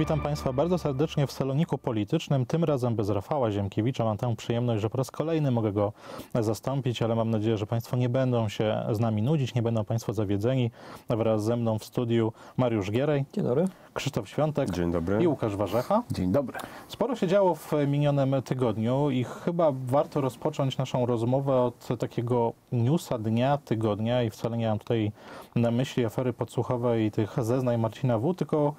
Witam Państwa bardzo serdecznie w Saloniku Politycznym, tym razem bez Rafała Ziemkiewicza. Mam tę przyjemność, że po raz kolejny mogę go zastąpić, ale mam nadzieję, że Państwo nie będą się z nami nudzić, nie będą Państwo zawiedzeni. Wraz ze mną w studiu Mariusz Gierej. Dzień dobry. Krzysztof Świątek. Dzień dobry. I Łukasz Warzecha. Dzień dobry. Sporo się działo w minionym tygodniu i chyba warto rozpocząć naszą rozmowę od takiego newsa dnia, tygodnia i wcale nie mam tutaj na myśli afery podsłuchowej i tych zeznań Marcina W., tylko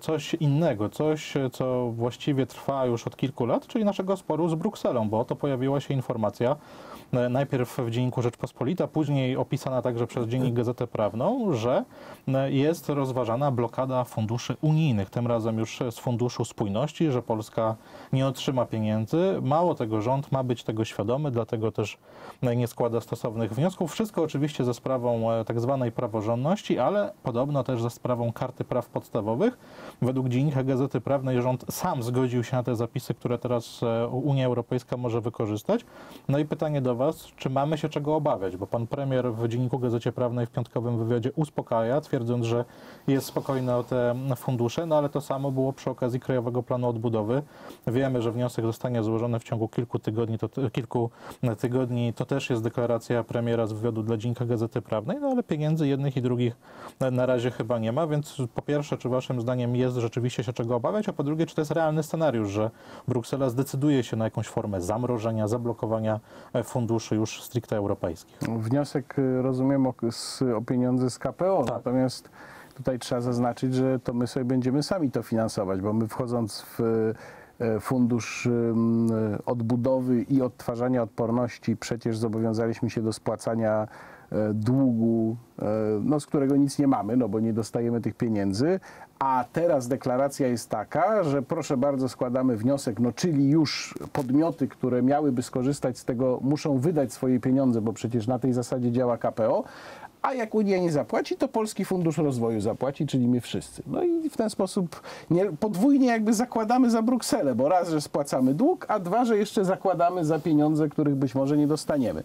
coś innego, coś, co właściwie trwa już od kilku lat, czyli naszego sporu z Brukselą, bo oto pojawiła się informacja, najpierw w dzienniku Rzeczpospolita, później opisana także przez dziennik Gazetę Prawną, że jest rozważana blokada funduszy unijnych, tym razem już z Funduszu Spójności, że Polska nie otrzyma pieniędzy. Mało tego, rząd ma być tego świadomy, dlatego też nie składa stosownych wniosków. Wszystko oczywiście ze sprawą tak zwanej praworządności, ale podobno też ze sprawą Karty Praw Podstawowych. Według dziennika Gazety Prawnej rząd sam zgodził się na te zapisy, które teraz Unia Europejska może wykorzystać. No i pytanie do Was, czy mamy się czego obawiać? Bo pan premier w dzienniku Gazecie Prawnej w piątkowym wywiadzie uspokaja, twierdząc, że jest spokojny o te fundusze, no ale to samo było przy okazji Krajowego Planu Odbudowy. Wiemy, że wniosek zostanie złożony w ciągu kilku tygodni. To też jest deklaracja premiera z wywiadu dla dziennika Gazety Prawnej, no ale pieniędzy jednych i drugich na razie chyba nie ma, więc po pierwsze, czy Waszym zdaniem jest rzeczywiście się czego obawiać, a po drugie, czy to jest realny scenariusz, że Bruksela zdecyduje się na jakąś formę zamrożenia, zablokowania funduszy już stricte europejskich? Wniosek, rozumiem, o pieniądze z KPO, tak. Natomiast tutaj trzeba zaznaczyć, że to my sobie będziemy sami to finansować, bo my wchodząc w Fundusz Odbudowy i Odtwarzania Odporności przecież zobowiązaliśmy się do spłacania długu, no, z którego nic nie mamy, no bo nie dostajemy tych pieniędzy, a teraz deklaracja jest taka, że proszę bardzo, składamy wniosek, no czyli już podmioty, które miałyby skorzystać z tego, muszą wydać swoje pieniądze, bo przecież na tej zasadzie działa KPO, a jak Unia nie zapłaci, to Polski Fundusz Rozwoju zapłaci, czyli my wszyscy. No i w ten sposób podwójnie jakby zakładamy za Brukselę, bo raz, że spłacamy dług, a dwa, że jeszcze zakładamy za pieniądze, których być może nie dostaniemy.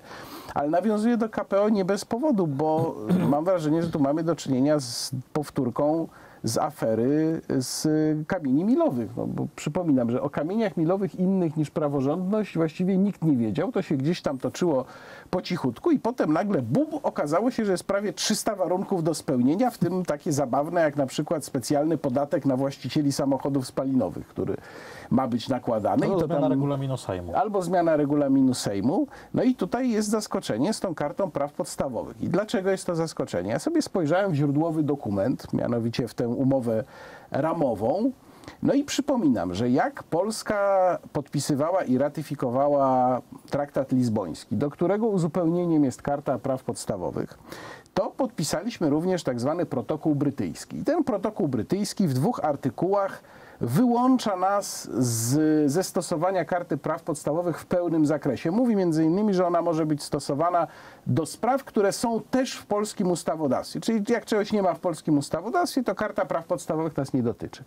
Ale nawiązuję do KPO nie bez powodu, bo mam wrażenie, że tu mamy do czynienia z powtórką z afery z kamieni milowych. No, bo przypominam, że o kamieniach milowych innych niż praworządność właściwie nikt nie wiedział. To się gdzieś tam toczyło po cichutku i potem nagle bum, okazało się, że jest prawie 300 warunków do spełnienia, w tym takie zabawne jak na przykład specjalny podatek na właścicieli samochodów spalinowych, który ma być nakładany. Albo zmiana regulaminu Sejmu. Albo zmiana regulaminu Sejmu. No i tutaj jest zaskoczenie z tą Kartą Praw Podstawowych. I dlaczego jest to zaskoczenie? Ja sobie spojrzałem w źródłowy dokument, mianowicie w tę umowę ramową. No i przypominam, że jak Polska podpisywała i ratyfikowała traktat lizboński, do którego uzupełnieniem jest Karta Praw Podstawowych, to podpisaliśmy również tak zwany protokół brytyjski. I ten protokół brytyjski w 2 artykułach wyłącza nas ze stosowania Karty Praw Podstawowych w pełnym zakresie. Mówi między innymi, że ona może być stosowana do spraw, które są też w polskim ustawodawstwie. Czyli jak czegoś nie ma w polskim ustawodawstwie, to Karta Praw Podstawowych nas nie dotyczy.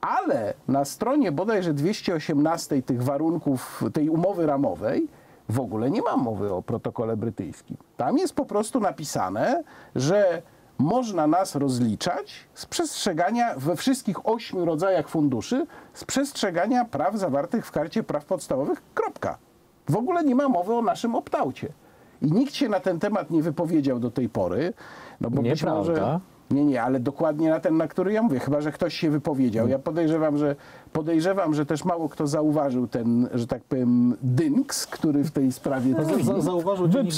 Ale na stronie bodajże 218 tych warunków, tej umowy ramowej, w ogóle nie ma mowy o protokole brytyjskim. Tam jest po prostu napisane, że można nas rozliczać z przestrzegania we wszystkich 8 rodzajach funduszy, z przestrzegania praw zawartych w Karcie Praw Podstawowych, kropka. W ogóle nie ma mowy o naszym opt-aucie. I nikt się na ten temat nie wypowiedział do tej pory. No bo być może... Nie, ale dokładnie na ten, na który ja mówię, chyba że ktoś się wypowiedział. Ja podejrzewam, że też mało kto zauważył ten, że tak powiem, dynks, który w tej sprawie... Zauważył dziennik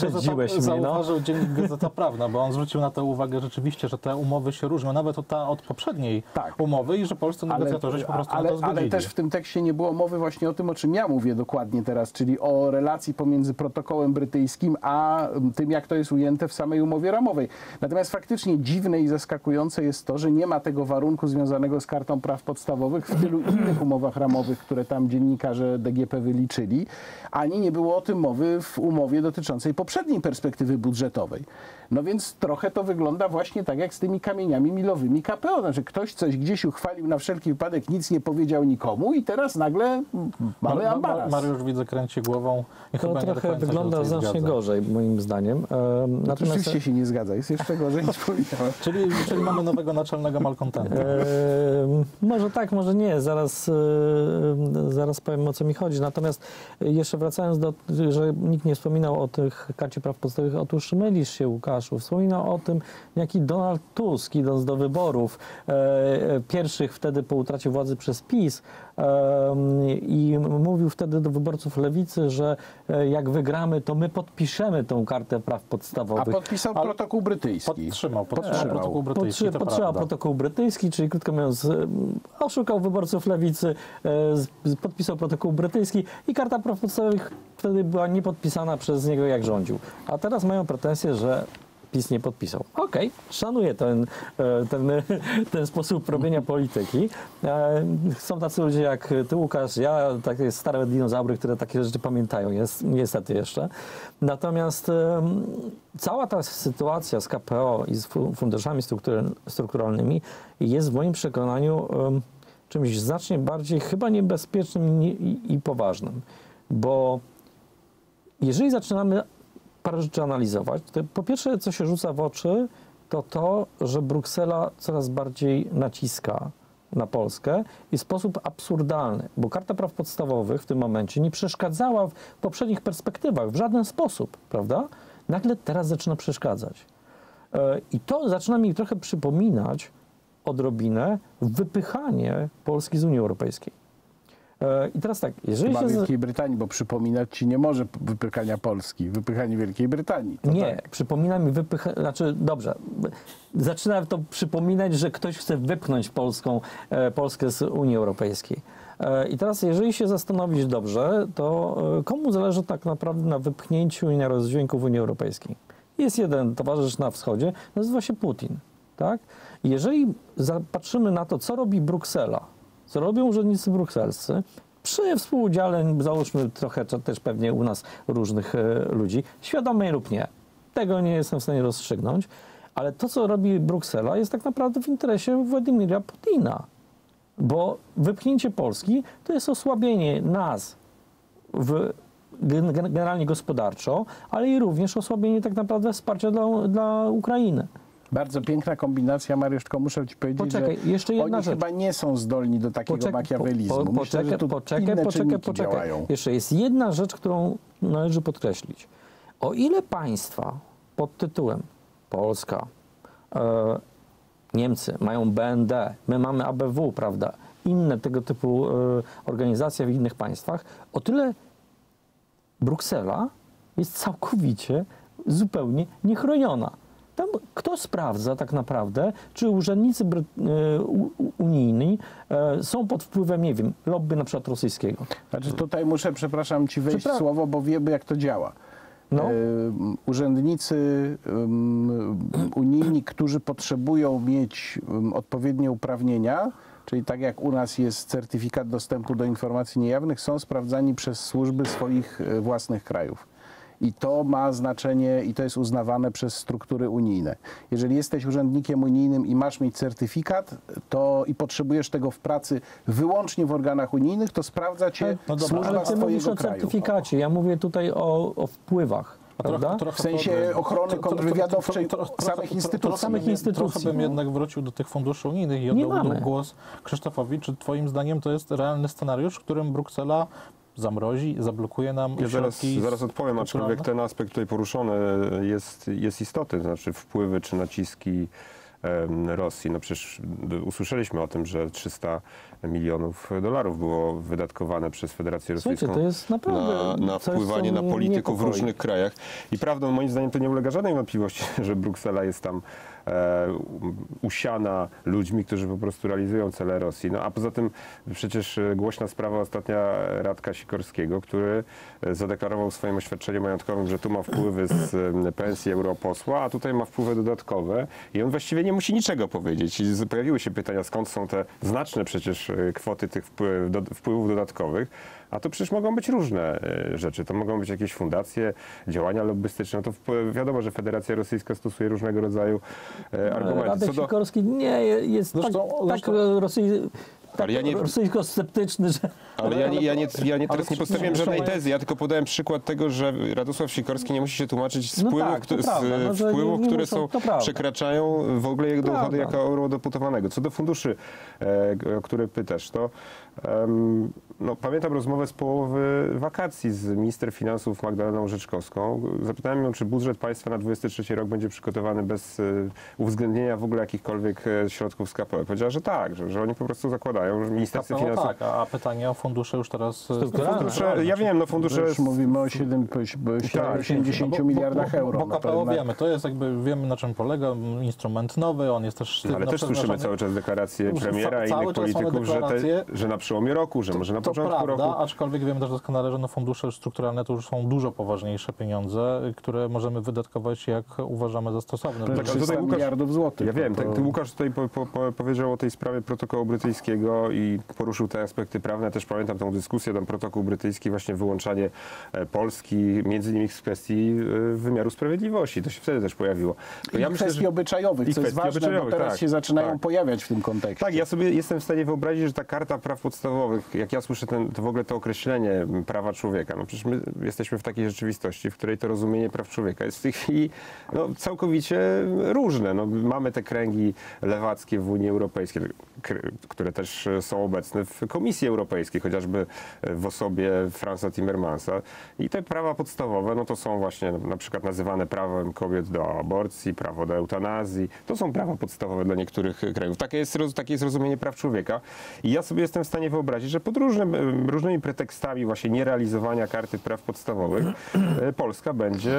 Gazeta Prawna, bo on zwrócił na to uwagę rzeczywiście, że te umowy się różnią, nawet od poprzedniej umowy i że polscy negocjatorzy się po prostu na to zgodzili. Ale też w tym tekście nie było mowy właśnie o tym, o czym ja mówię dokładnie teraz, czyli o relacji pomiędzy protokołem brytyjskim a tym, jak to jest ujęte w samej umowie ramowej. Natomiast faktycznie dziwne i zaskakujące jest to, że nie ma tego warunku związanego z Kartą Praw Podstawowych w tylu innych umowach ramowych, które tam dziennikarze DGP wyliczyli, ani nie było o tym mowy w umowie dotyczącej poprzedniej perspektywy budżetowej. No więc trochę to wygląda właśnie tak jak z tymi kamieniami milowymi KPO. Znaczy ktoś coś gdzieś uchwalił na wszelki wypadek, nic nie powiedział nikomu i teraz nagle mamy ambalans. Mariusz, widzę, kręci głową. I to chyba trochę wygląda znacznie gorzej, moim zdaniem. Natomiast... Oczywiście się nie zgadza, jest jeszcze gorzej niż powiedziałem. Czyli mamy nowego naczelnego malkontenta. Może tak, może nie. Zaraz powiem, o co mi chodzi. Natomiast jeszcze wracając do, że nikt nie wspominał o tych Karcie Praw Podstawowych. Otóż mylisz się, Łukaszu. Wspominał o tym, jaki Donald Tusk, idąc do wyborów, pierwszych wtedy po utracie władzy przez PiS, i mówił wtedy do wyborców lewicy, że jak wygramy, to my podpiszemy tą Kartę Praw Podstawowych. A podpisał protokół brytyjski. Podtrzymał protokół brytyjski, czyli krótko mówiąc oszukał wyborców lewicy, podpisał protokół brytyjski i Karta Praw Podstawowych wtedy była niepodpisana przez niego, jak rządził. A teraz mają pretensję, że PiS nie podpisał. Okej, szanuję ten sposób robienia polityki. Są tacy ludzie jak ty, Łukasz, ja, takie stare dinozaury, które takie rzeczy pamiętają, niestety jeszcze. Natomiast cała ta sytuacja z KPO i z funduszami strukturalnymi jest w moim przekonaniu czymś znacznie bardziej chyba niebezpiecznym i poważnym. Bo jeżeli zaczynamy parę rzeczy analizować. Po pierwsze, co się rzuca w oczy, to to, że Bruksela coraz bardziej naciska na Polskę i w sposób absurdalny, bo Karta Praw Podstawowych w tym momencie nie przeszkadzała w poprzednich perspektywach w żaden sposób, prawda? Nagle teraz zaczyna przeszkadzać. I to zaczyna mi trochę przypominać odrobinę wypychanie Polski z Unii Europejskiej. I teraz tak, jeżeli chyba się... Wielkiej Brytanii, bo przypominać ci nie może wypychania Polski, wypychanie Wielkiej Brytanii. To nie, tak. Przypomina mi wypychanie, znaczy dobrze, zaczyna to przypominać, że ktoś chce wypchnąć Polskę z Unii Europejskiej. I teraz, jeżeli się zastanowić dobrze, to komu zależy tak naprawdę na wypchnięciu i na rozdźwięku w Unii Europejskiej? Jest jeden towarzysz na wschodzie, nazywa się Putin, tak? Jeżeli zapatrzymy na to, co robi Bruksela, co robią urzędnicy brukselscy, przy współudziale, załóżmy trochę też pewnie u nas różnych ludzi, świadomej lub nie. Tego nie jestem w stanie rozstrzygnąć, ale to, co robi Bruksela, jest tak naprawdę w interesie Władimira Putina, bo wypchnięcie Polski to jest osłabienie nas generalnie gospodarczo, ale i również osłabienie tak naprawdę wsparcia dla Ukrainy. Bardzo piękna kombinacja, Mariusz, tylko muszę ci powiedzieć, poczekaj, że jeszcze jedna oni rzecz. Chyba nie są zdolni do takiego makiawelizmu. Poczekaj. Działają. Jeszcze jest jedna rzecz, którą należy podkreślić. O ile państwa pod tytułem Polska, Niemcy mają BND, my mamy ABW, prawda, inne tego typu organizacje w innych państwach, o tyle Bruksela jest całkowicie, zupełnie niechroniona. Tam kto sprawdza tak naprawdę, czy urzędnicy unijni są pod wpływem, nie wiem, lobby na przykład rosyjskiego? Znaczy tutaj muszę, przepraszam ci wejść w słowo, bo wiemy jak to działa. No. Urzędnicy unijni, którzy potrzebują mieć odpowiednie uprawnienia, czyli tak jak u nas jest certyfikat dostępu do informacji niejawnych, są sprawdzani przez służby swoich własnych krajów. I to ma znaczenie i to jest uznawane przez struktury unijne. Jeżeli jesteś urzędnikiem unijnym i masz mieć certyfikat, to i potrzebujesz tego w pracy wyłącznie w organach unijnych, to sprawdza cię służba twojego kraju. Ale ty mówisz o certyfikacie, ja mówię tutaj o wpływach. W sensie ochrony kontrwywiadowczej samych instytucji. Trochę bym jednak wrócił do tych funduszy unijnych i oddał głos Krzysztofowi. Czy twoim zdaniem to jest realny scenariusz, w którym Bruksela zamrozi, zablokuje nam środki? Zaraz odpowiem, aczkolwiek ten aspekt tutaj poruszony jest istotny, to znaczy wpływy czy naciski Rosji. No przecież usłyszeliśmy o tym, że $300 milionów było wydatkowane przez Federację Rosyjską na wpływanie na polityków w różnych krajach. I prawdą moim zdaniem to nie ulega żadnej wątpliwości, że Bruksela jest tam usiana ludźmi, którzy po prostu realizują cele Rosji. No a poza tym przecież głośna sprawa ostatnia Radka Sikorskiego, który zadeklarował w swoim oświadczeniu majątkowym, że tu ma wpływy z pensji europosła, a tutaj ma wpływy dodatkowe i on właściwie nie musi niczego powiedzieć. I pojawiły się pytania, skąd są te znaczne przecież kwoty tych wpływów dodatkowych. A to przecież mogą być różne rzeczy. To mogą być jakieś fundacje, działania lobbystyczne. To wiadomo, że Federacja Rosyjska stosuje różnego rodzaju argumenty. Radek Sikorski nie jest rosyjsko-sceptyczny, że... Ale ja teraz nie postawiłem żadnej tezy, ja tylko podałem przykład tego, że Radosław Sikorski nie musi się tłumaczyć z wpływów, które są, przekraczają w ogóle jego dochody jako eurodeputowanego. Co do funduszy, o które pytasz, to no, pamiętam rozmowę z połowy wakacji z minister finansów Magdaleną Rzeczkowską. Zapytałem ją, czy budżet państwa na 2023 rok będzie przygotowany bez uwzględnienia w ogóle jakichkolwiek środków z KPO. Powiedziała, że tak, że oni po prostu zakładają, że ministerstwo finansów... Tak, a pytanie o fundusze już teraz... Fundusze, ja wiem, no fundusze... Już mówimy o 70 miliardach euro. Bo KPO wiemy, to jest jakby, wiemy na czym polega, instrument nowy, on jest też... Ale też słyszymy cały czas deklaracje premiera i innych polityków, że na przełomie roku, że może na początku roku. To prawda, aczkolwiek wiemy też doskonale, że no fundusze strukturalne to już są dużo poważniejsze pieniądze, które możemy wydatkować jak uważamy za stosowne. Tak, 300 miliardów złotych. Ja wiem, tak, Łukasz tutaj powiedział o tej sprawie protokołu brytyjskiego i poruszył te aspekty prawne. Też pamiętam tą dyskusję, ten protokół brytyjski, właśnie wyłączanie Polski, między innymi z kwestii wymiaru sprawiedliwości. To się wtedy też pojawiło. To ja myślę, że... obyczajowych, co jest ważne, bo teraz się zaczynają pojawiać w tym kontekście. Tak, ja sobie jestem w stanie wyobrazić, że ta Karta Praw Podstawowych, jak ja słyszę to w ogóle to określenie prawa człowieka, no przecież my jesteśmy w takiej rzeczywistości, w której to rozumienie praw człowieka jest w tej chwili no, całkowicie różne. No, mamy te kręgi lewackie w Unii Europejskiej, które też są obecne w Komisji Europejskiej, chociażby w osobie Fransa Timmermansa. I te prawa podstawowe, no to są właśnie na przykład nazywane prawem kobiet do aborcji, prawo do eutanazji. To są prawa podstawowe dla niektórych krajów. Takie jest rozumienie praw człowieka. I ja sobie jestem w stanie wyobrazić, że pod różnymi pretekstami właśnie nierealizowania Karty Praw Podstawowych Polska będzie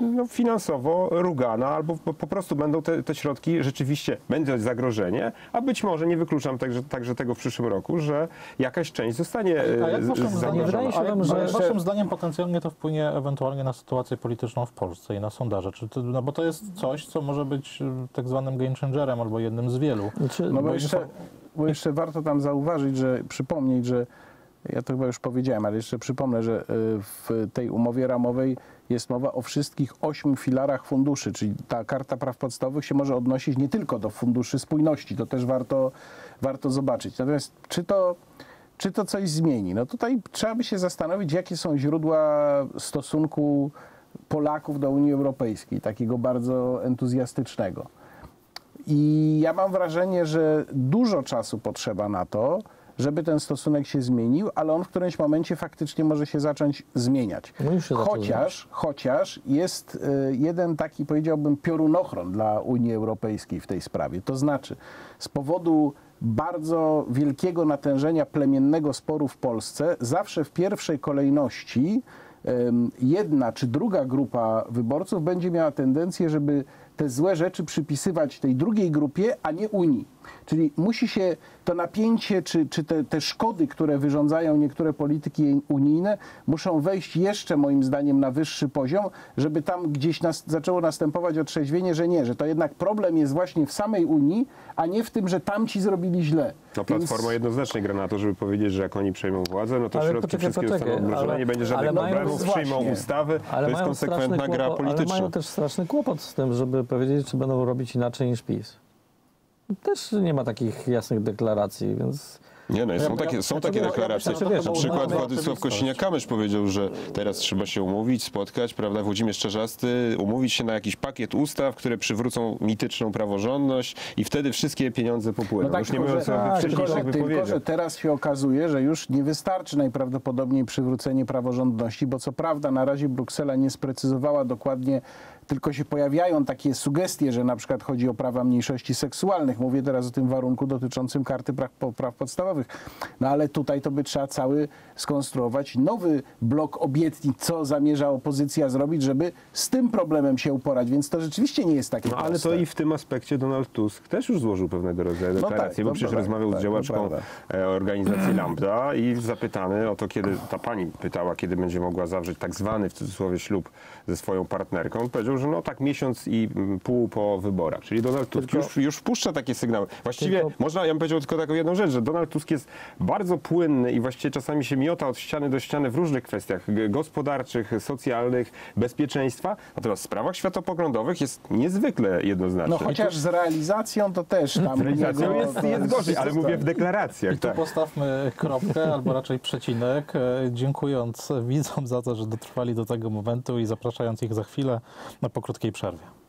no, finansowo rugana, albo po prostu będą te środki rzeczywiście, będzie zagrożenie, a być może, nie wykluczam także tego w przyszłym roku, że jakaś część zostanie zagrożona. Ale waszym zdaniem potencjalnie to wpłynie ewentualnie na sytuację polityczną w Polsce i na sondaże. No bo to jest coś, co może być tak zwanym game changerem albo jednym z wielu. No bo jeszcze warto tam zauważyć, że przypomnieć, że ja to chyba już powiedziałem, ale jeszcze przypomnę, że w tej umowie ramowej jest mowa o wszystkich 8 filarach funduszy, czyli ta Karta Praw Podstawowych się może odnosić nie tylko do funduszy spójności, to też warto zobaczyć. Natomiast czy to coś zmieni? No tutaj trzeba by się zastanowić, jakie są źródła stosunku Polaków do Unii Europejskiej, takiego bardzo entuzjastycznego. I ja mam wrażenie, że dużo czasu potrzeba na to, żeby ten stosunek się zmienił, ale on w którymś momencie faktycznie może się zacząć zmieniać. Chociaż jest jeden taki, powiedziałbym, piorunochron dla Unii Europejskiej w tej sprawie. To znaczy, z powodu bardzo wielkiego natężenia plemiennego sporu w Polsce zawsze w pierwszej kolejności jedna czy druga grupa wyborców będzie miała tendencję, żeby te złe rzeczy przypisywać tej drugiej grupie, a nie Unii. Czyli musi się to napięcie, czy te szkody, które wyrządzają niektóre polityki unijne, muszą wejść jeszcze, moim zdaniem, na wyższy poziom, żeby tam gdzieś zaczęło następować otrzeźwienie, że nie, że to jednak problem jest właśnie w samej Unii, a nie w tym, że tamci zrobili źle. No Platforma jednoznacznie gra na to, żeby powiedzieć, że jak oni przejmą władzę, no to ale środki wszystkie zostaną obniżone, nie będzie żadnych problemów, przyjmą ustawy, to jest konsekwentna gra polityczna. Ale mają też straszny kłopot z tym, żeby powiedzieć, czy będą robić inaczej niż PiS. Też nie ma takich jasnych deklaracji, więc... Nie, no, są takie deklaracje. Na przykład Władysław Kosiniak-Kamysz powiedział, że teraz trzeba się umówić, spotkać, prawda, Włodzimierz Czarzasty, umówić się na jakiś pakiet ustaw, które przywrócą mityczną praworządność i wtedy wszystkie pieniądze popłyną. No tak, już nie mówiąc o wcześniejszych wypowiedziach. Tylko, że teraz się okazuje, że już nie wystarczy najprawdopodobniej przywrócenie praworządności, bo co prawda na razie Bruksela nie sprecyzowała dokładnie tylko się pojawiają takie sugestie, że na przykład chodzi o prawa mniejszości seksualnych. Mówię teraz o tym warunku dotyczącym karty praw podstawowych. No ale tutaj to by trzeba cały skonstruować nowy blok obietnic, co zamierza opozycja zrobić, żeby z tym problemem się uporać. Więc to rzeczywiście nie jest takie proste. Ale to i w tym aspekcie Donald Tusk też już złożył pewnego rodzaju deklarację, bo przecież rozmawiał z działaczką organizacji Lambda i zapytany o to, kiedy ta pani pytała, kiedy będzie mogła zawrzeć tak zwany w cudzysłowie ślub ze swoją partnerką. On powiedział, że no tak miesiąc i pół po wyborach. Czyli Donald Tusk już wpuszcza takie sygnały. Właściwie można, ja bym powiedział tylko taką jedną rzecz, że Donald Tusk jest bardzo płynny i właściwie czasami się miota od ściany do ściany w różnych kwestiach gospodarczych, socjalnych, bezpieczeństwa. Natomiast w sprawach światopoglądowych jest niezwykle jednoznaczny. No chociaż z realizacją to też tam... Z realizacją jest gorzej, ale mówię w deklaracjach. I tu postawmy kropkę, albo raczej przecinek, dziękując widzom za to, że dotrwali do tego momentu i zapraszając ich za chwilę po krótkiej przerwie.